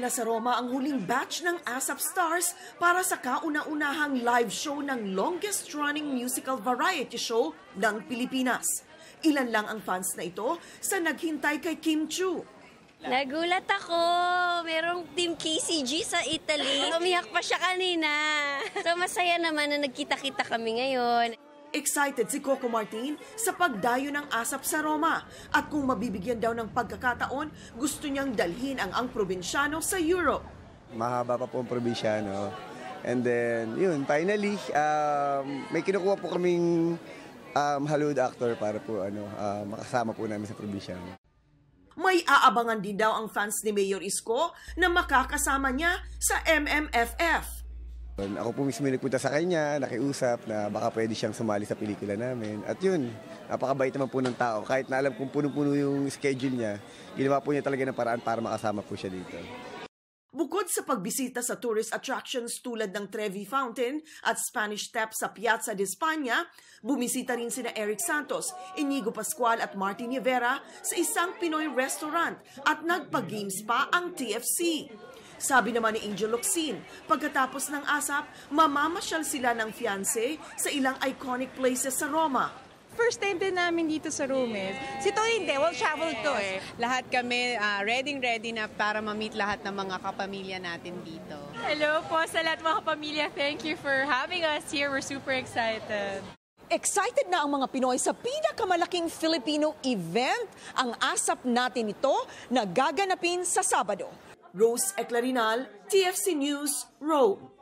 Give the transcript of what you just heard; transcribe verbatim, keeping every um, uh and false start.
nila sa Roma ang huling batch ng ASAP Stars para sa kauna-unahang live show ng longest-running musical variety show ng Pilipinas. Ilan lang ang fans na ito sa naghintay kay Kim Chiu. Nagulat ako. Merong Team K C G sa Italy. Umiyak pa siya kanina. So masaya naman na nagkita-kita kami ngayon. Excited si Coco Martin sa pagdayo ng ASAP sa Roma. At kung mabibigyan daw ng pagkakataon, gusto niyang dalhin ang Ang Probinsyano sa Europe. Mahaba pa po ang Probinsyano. And then, yun, finally, um, may kinukuha po kaming um, Hollywood actor para po ano, uh, makasama po namin sa Probinsyano. May aabangan din daw ang fans ni Mayor Isko na makakasama niya sa M M F F. Ako po mismo nagpunta sa kanya, nakiusap na baka pwede siyang sumali sa pelikula namin. At yun, napakabait naman po ng tao. Kahit na alam kung puno-puno yung schedule niya, ginawa po niya talaga ng paraan para makasama po siya dito. Bukod sa pagbisita sa tourist attractions tulad ng Trevi Fountain at Spanish Step sa Piazza de España, bumisita rin sina Eric Santos, Inigo Pascual at Martin Nievera sa isang Pinoy restaurant at nagpa-games pa ang T F C. Sabi naman ni Angel Locsin, pagkatapos ng ASAP, mamamasyal sila ng fiancé sa ilang iconic places sa Roma. First time din namin dito sa Rome. Si Tony hindi, well travel to eh. Lahat kami uh, ready-ready na para ma-meet lahat ng mga kapamilya natin dito. Hello po sa lahat mga kapamilya. Thank you for having us here. We're super excited. Excited na ang mga Pinoy sa pinakamalaking Filipino event, ang ASAP Natin Ito, na gaganapin sa Sabado. Rose Eklarinal, T F C News, Rome.